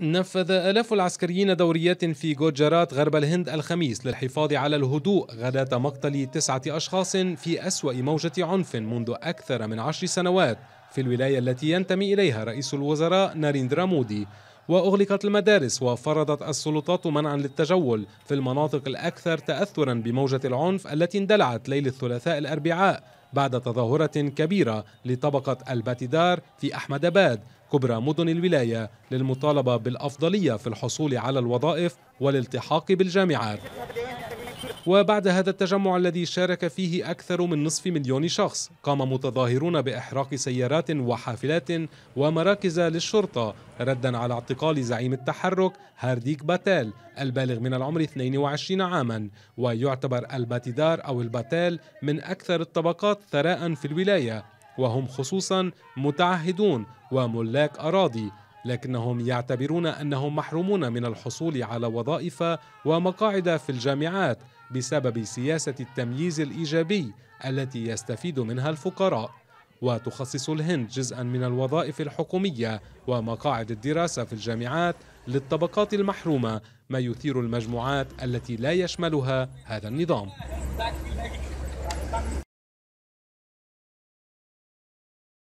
نفذ آلاف العسكريين دوريات في غوجارات غرب الهند الخميس للحفاظ على الهدوء غداة مقتل 9 أشخاص في أسوأ موجة عنف منذ أكثر من 10 سنوات في الولاية التي ينتمي إليها رئيس الوزراء ناريندرا مودي. وأغلقت المدارس وفرضت السلطات منعا للتجول في المناطق الأكثر تأثرا بموجة العنف التي اندلعت ليلة الثلاثاء الأربعاء بعد تظاهرة كبيرة لطبقة الباتيدار في أحمدآباد كبرى مدن الولاية للمطالبة بالأفضلية في الحصول على الوظائف والالتحاق بالجامعات. وبعد هذا التجمع الذي شارك فيه أكثر من نصف مليون شخص، قام متظاهرون بإحراق سيارات وحافلات ومراكز للشرطة ردا على اعتقال زعيم التحرك هارديك باتيل البالغ من العمر 22 عاما. ويعتبر الباتيدار أو الباتيل من أكثر الطبقات ثراء في الولاية، وهم خصوصا متعهدون وملاك أراضي، لكنهم يعتبرون أنهم محرومون من الحصول على وظائف ومقاعد في الجامعات بسبب سياسة التمييز الإيجابي التي يستفيد منها الفقراء. وتخصص الهند جزءا من الوظائف الحكومية ومقاعد الدراسة في الجامعات للطبقات المحرومة، ما يثير المجموعات التي لا يشملها هذا النظام.